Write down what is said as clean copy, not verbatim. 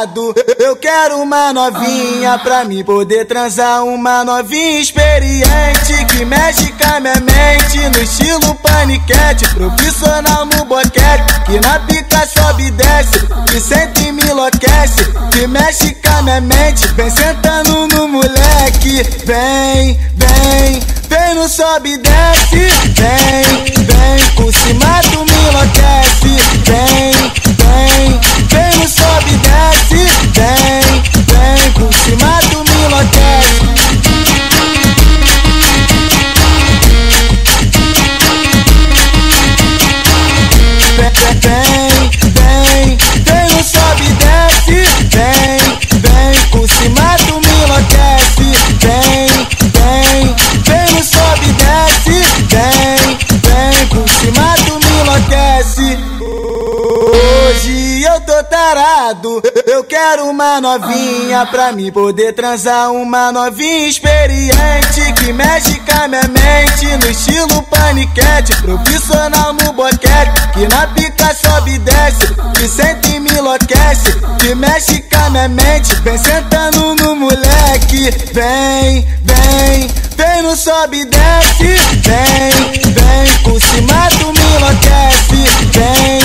namorado. Eu quero uma novinha pra mim poder transar. Uma novinha experiente que mexe com a minha mente, no estilo paniquete, profissional no boquete, que na pica sobe e desce, que sente e me enlouquece, que mexe com a minha mente. Vem sentando no moleque, vem, vem, vem no sobe e desce, vem, vem, por cima do me enlouquece, vem, vem, vem no sobe e desce, vem, vem, por cima do me enlouquece. Vem, vem, vem no sobe e desce, vem, vem, por cima do me enlouquece, vem, vem, vem no sobe e desce, vem, vem, por cima do me enlouquece. Hoje eu tô tarado, eu quero uma novinha pra mim poder transar. Uma novinha experiente que mexe com a minha mente, no estilo paniquete, profissional no boquete, que na pica sobe e desce, que sente e me enlouquece, que mexe com a minha mente. Vem sentando no moleque, vem, vem, vem no sobe e desce, vem, vem, por cima do me enlouquece, vem,